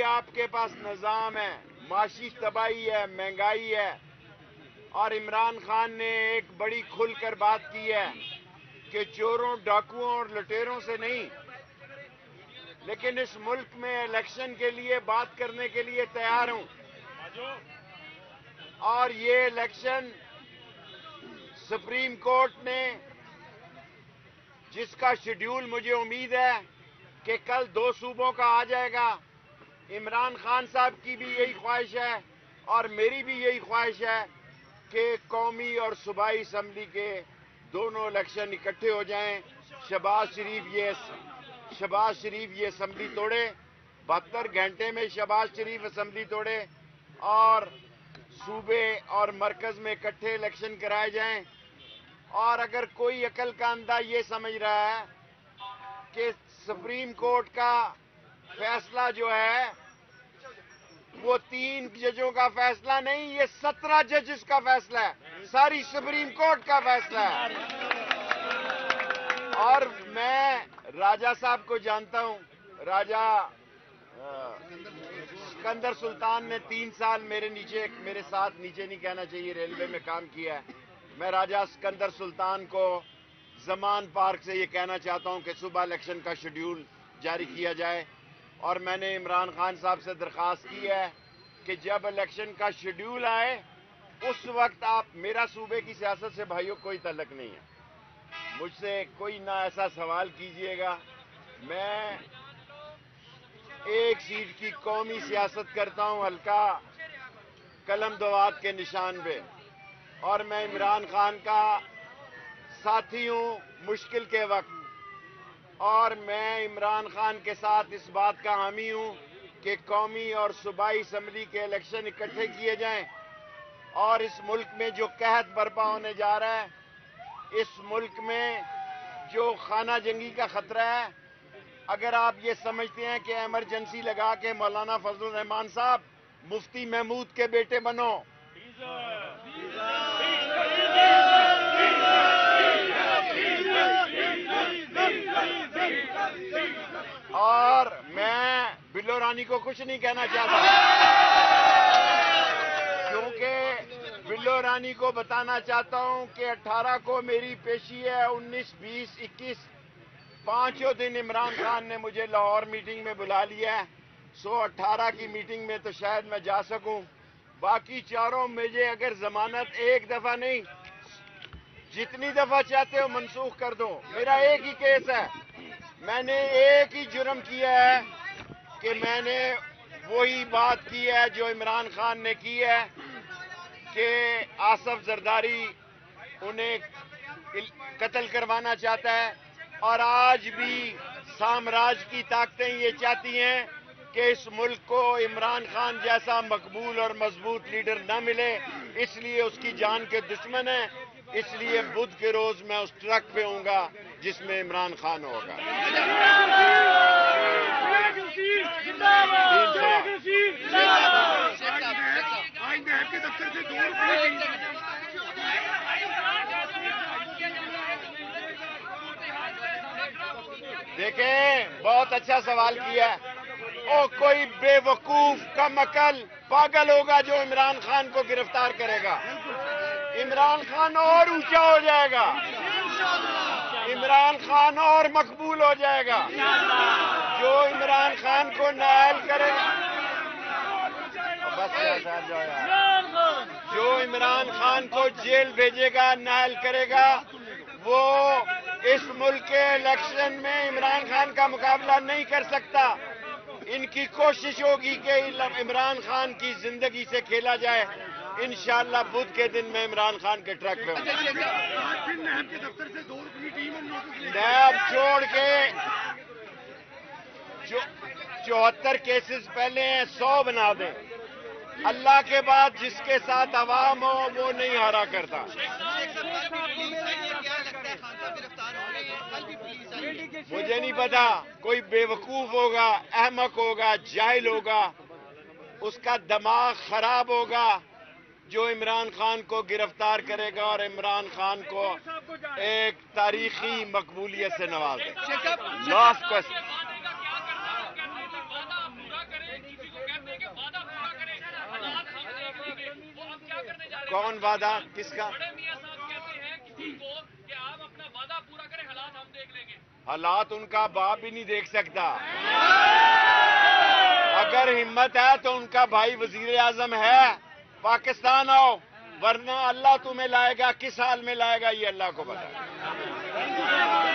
भी आपके पास निज़ाम है, माशी तबाही है, महंगाई है। और इमरान खान ने एक बड़ी खुलकर बात की है कि चोरों, डाकुओं और लुटेरों से नहीं, लेकिन इस मुल्क में इलेक्शन के लिए बात करने के लिए तैयार हूं। और ये इलेक्शन सुप्रीम कोर्ट ने, जिसका शेड्यूल मुझे उम्मीद है कि कल 2 सूबों का आ जाएगा, इमरान खान साहब की भी यही ख्वाहिश है और मेरी भी यही ख्वाहिश है कि कौमी और सूबाई असम्बली के दोनों इलेक्शन इकट्ठे हो जाएं। शहबाज शरीफ ये असम्बली तोड़े, 72 घंटे में शहबाज शरीफ असम्बली तोड़े और सूबे और मरकज में इकट्ठे इलेक्शन कराए जाएं। और अगर कोई अकल का अंधा ये समझ रहा है कि सुप्रीम कोर्ट का फैसला जो है वो 3 जजों का फैसला नहीं, ये 17 जजेस का फैसला है, सारी सुप्रीम कोर्ट का फैसला है। और मैं राजा साहब को जानता हूं, राजा सिकंदर सुल्तान ने 3 साल मेरे साथ नीचे नहीं कहना चाहिए, रेलवे में काम किया है। मैं राजा सिकंदर सुल्तान को जमान पार्क से ये कहना चाहता हूं कि सुबह इलेक्शन का शेड्यूल जारी किया जाए। और मैंने इमरान खान साहब से दरख्वास्त की है कि जब इलेक्शन का शेड्यूल आए उस वक्त आप, मेरा सूबे की सियासत से भाइयों कोई तल्लक नहीं है, मुझसे कोई ना ऐसा सवाल कीजिएगा। मैं एक सीट की कौमी सियासत करता हूं, हल्का कलम दवात के निशान पे। और मैं इमरान खान का साथी हूं मुश्किल के वक्त, और मैं इमरान खान के साथ इस बात का हामी हूं कि कौमी और सूबाई असम्बली के इलेक्शन इकट्ठे किए जाएं। और इस मुल्क में जो कहत बर्पा होने जा रहा है, इस मुल्क में जो खाना जंगी का खतरा है, अगर आप ये समझते हैं कि एमरजेंसी लगा के मौलाना फजलुर रहमान साहब मुफ्ती महमूद के बेटे बनो, और मैं बिल्लो रानी को कुछ नहीं कहना चाहता, क्योंकि बिल्लो रानी को बताना चाहता हूं कि 18 को मेरी पेशी है, 19, 20, 21 पांचों दिन इमरान खान ने मुझे लाहौर मीटिंग में बुला लिया है। 18 की मीटिंग में तो शायद मैं जा सकूं, बाकी चारों मुझे अगर जमानत एक दफा नहीं, जितनी दफा चाहते हो मंसूख कर दो। मेरा एक ही केस है, मैंने एक ही जुर्म किया है कि मैंने वही बात की है जो इमरान खान ने की है कि आसिफ जरदारी उन्हें कत्ल करवाना चाहता है। और आज भी साम्राज्य की ताकतें ये चाहती हैं कि इस मुल्क को इमरान खान जैसा मकबूल और मजबूत लीडर न मिले, इसलिए उसकी जान के दुश्मन हैं। इसलिए बुध के रोज मैं उस ट्रक पे होऊंगा जिसमें इमरान खान होगा। देखें, बहुत अच्छा सवाल किया है। ओ कोई बेवकूफ, कम अकल, पागल होगा जो इमरान खान को गिरफ्तार करेगा। इमरान खान और ऊंचा हो जाएगा, इमरान खान और मकबूल हो जाएगा। जो इमरान खान को नायल करेगा, जो इमरान खान को जेल भेजेगा, नायल करेगा, वो इस मुल्क के इलेक्शन में इमरान खान का मुकाबला नहीं कर सकता। इनकी कोशिश होगी कि इमरान खान की जिंदगी से खेला जाए। इंशाअल्लाह बुध के दिन में इमरान खान के ट्रक पे नैब छोड़ के, जो 74 केसेस पहले हैं 100 बना दें। अल्लाह के बाद जिसके साथ आवाम हो वो नहीं हारा करता। मुझे नहीं पता, कोई बेवकूफ होगा, अहमक होगा, जाहिल होगा, उसका दिमाग खराब होगा जो इमरान खान को गिरफ्तार करेगा और इमरान खान को एक तारीखी मकबूलियत से नवाजेगा। Last question. कौन वादा किसका? हालात उनका बाप भी नहीं देख सकता, अगर हिम्मत है तो उनका भाई वजीर आजम है, पाकिस्तान आओ, वरना अल्लाह तुम्हें लाएगा, किस हाल में लाएगा ये अल्लाह को पता है।